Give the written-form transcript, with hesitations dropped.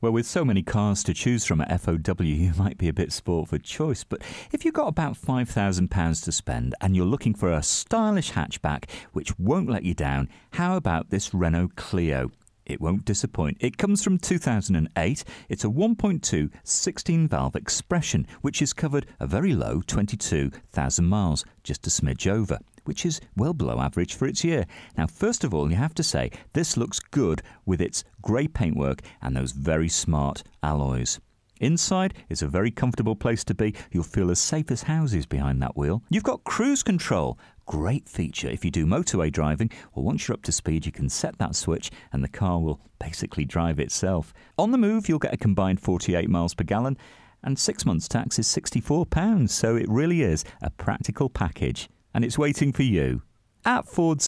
Well, with so many cars to choose from at FOW, you might be a bit sport for choice, but if you've got about £5,000 to spend and you're looking for a stylish hatchback which won't let you down, how about this Renault Clio? It won't disappoint. It comes from 2008. It's a 1.2 16-valve Expression, which has covered a very low 22,000 miles, just a smidge over, which is well below average for its year. Now, first of all, you have to say this looks good with its grey paintwork and those very smart alloys. Inside is a very comfortable place to be. You'll feel as safe as houses behind that wheel. You've got cruise control. Great feature if you do motorway driving. Well, once you're up to speed, you can set that switch and the car will basically drive itself. On the move, you'll get a combined 48 miles per gallon and 6 months tax is £64. So it really is a practical package. And it's waiting for you at Ford's.